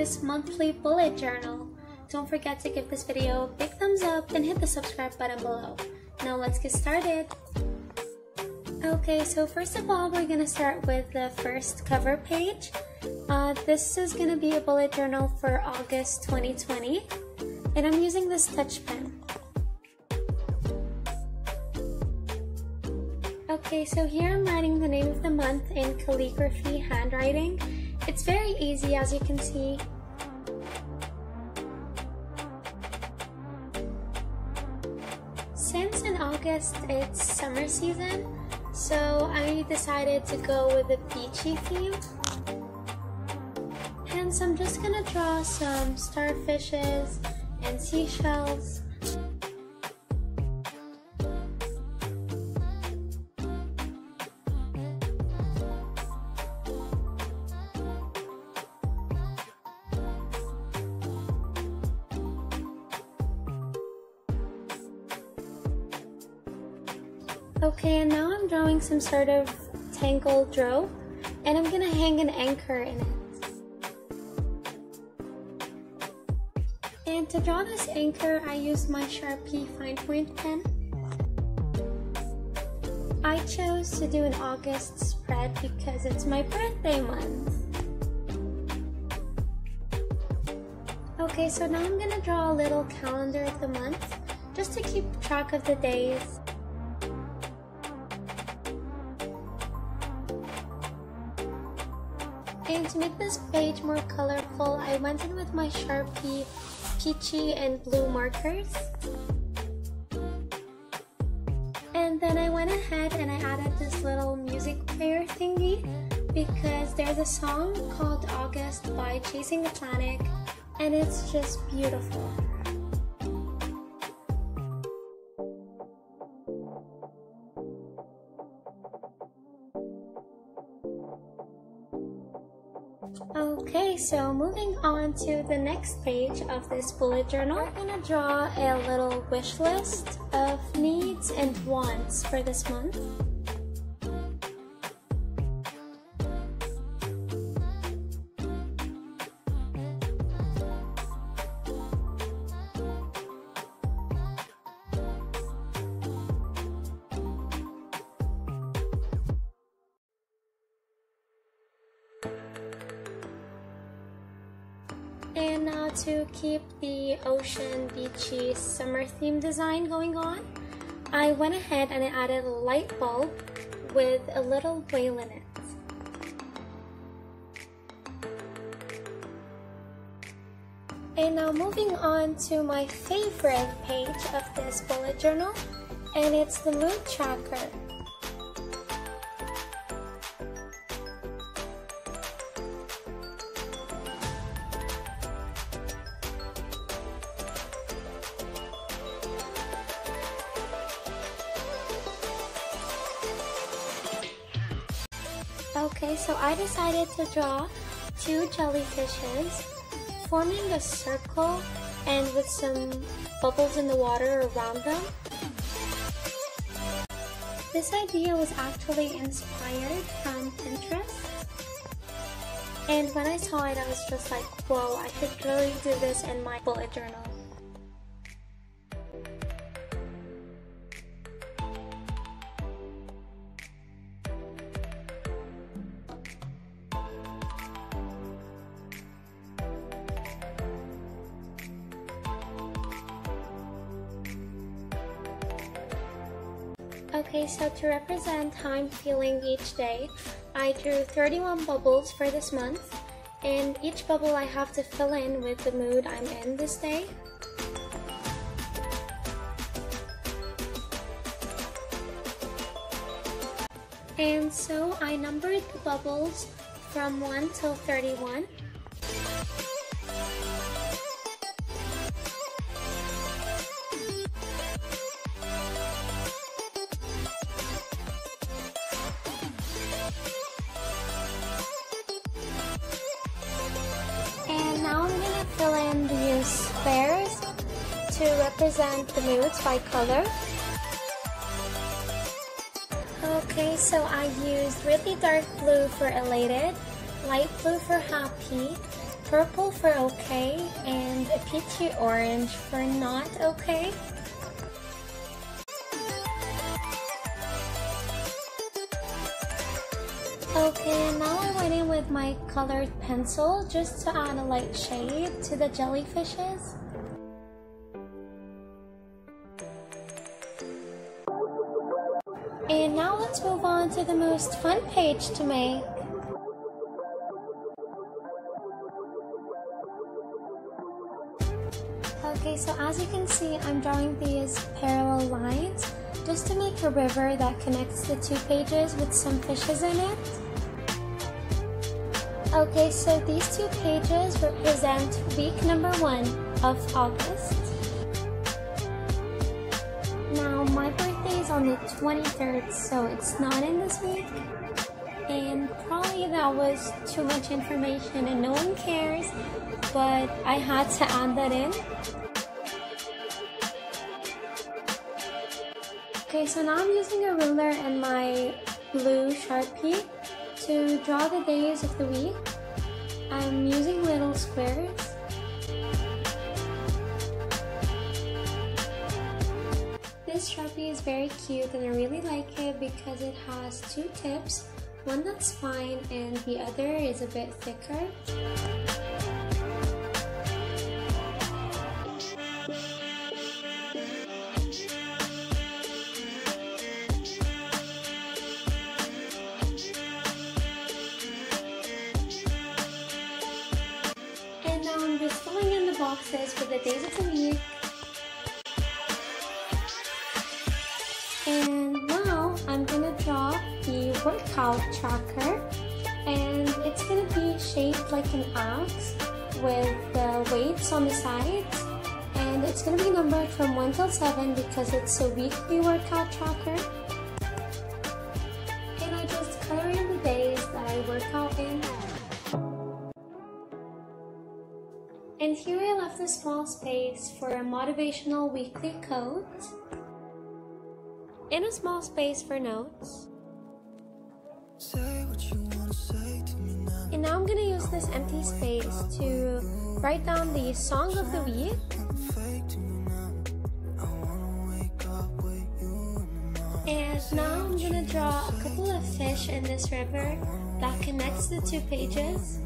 this monthly bullet journal. Don't forget to give this video a big thumbs up and hit the subscribe button below. Now let's get started. Okay, so first of all, we're gonna start with the first cover page. This is gonna be a bullet journal for August 2020, and I'm using this touch pen. Okay, so here I'm writing the name of the month in calligraphy handwriting. It's very easy, as you can see. Since in August it's summer season, so I decided to go with a beachy theme. Hence, I'm just gonna draw some starfishes and seashells. Okay, and now I'm drawing some sort of tangled rope, and I'm gonna hang an anchor in it. And to draw this anchor, I use my Sharpie fine point pen. I chose to do an August spread because it's my birthday month. Okay, so now I'm gonna draw a little calendar of the month, just to keep track of the days. And to make this page more colorful, I went in with my Sharpie peachy and blue markers. And then I went ahead and I added this little music player thingy because there's a song called August by Chasing Atlantic, and it's just beautiful. Okay, so moving on to the next page of this bullet journal, I'm gonna draw a little wish list of needs and wants for this month. And now to keep the ocean beachy summer theme design going on, I went ahead and I added a light bulb with a little whale in it. And now moving on to my favorite page of this bullet journal, and it's the mood tracker. Okay, so I decided to draw two jellyfishes forming a circle and with some bubbles in the water around them. This idea was actually inspired from Pinterest, and when I saw it I was just like, whoa, I could really do this in my bullet journal. Okay, so to represent how I'm feeling each day, I drew 31 bubbles for this month, and each bubble I have to fill in with the mood I'm in this day. And so I numbered the bubbles from 1 till 31. Fill in these squares to represent the moods by color. Okay, so I used really dark blue for elated, light blue for happy, purple for okay and a peachy orange for not okay. Okay, now I went in with my colored pencil just to add a light shade to the jellyfishes. And now let's move on to the most fun page to make. Okay, so as you can see, I'm drawing these parallel lines just to make a river that connects the two pages with some fishes in it. Okay, so these two pages represent week number 1 of August. Now, my birthday is on the 23rd, so it's not in this week. And probably that was too much information and no one cares, but I had to add that in. Okay, so now I'm using a ruler and my blue Sharpie to draw the days of the week. I'm using little squares. This Sharpie is very cute and I really like it because it has two tips, one that's fine and the other is a bit thicker. Boxes for the days of the week. And now I'm gonna draw the workout tracker, and it's gonna be shaped like an axe with the weights on the sides, and it's gonna be numbered from 1 till 7 because it's a weekly workout tracker. And I just color in the days that I work out in. And here I left a small space for a motivational weekly quote and a small space for notes. And now I'm going to use this empty space to write down the song of the week . And now I'm going to draw a couple of fish in this river that connects the two pages.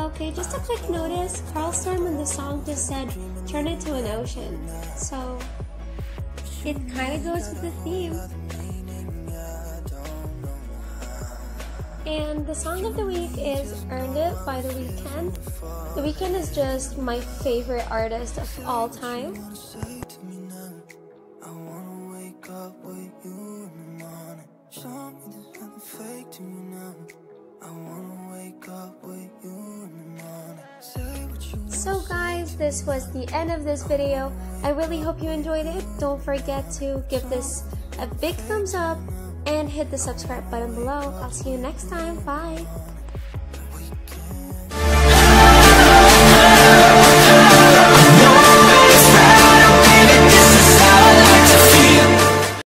Okay, just a quick notice, Carl Storm in the song just said, turn it to an ocean, so it kind of goes with the theme. And the song of the week is Earned It by The Weeknd. The Weeknd is just my favorite artist of all time. So guys, this was the end of this video. I really hope you enjoyed it. Don't forget to give this a big thumbs up and hit the subscribe button below. I'll see you next time. Bye!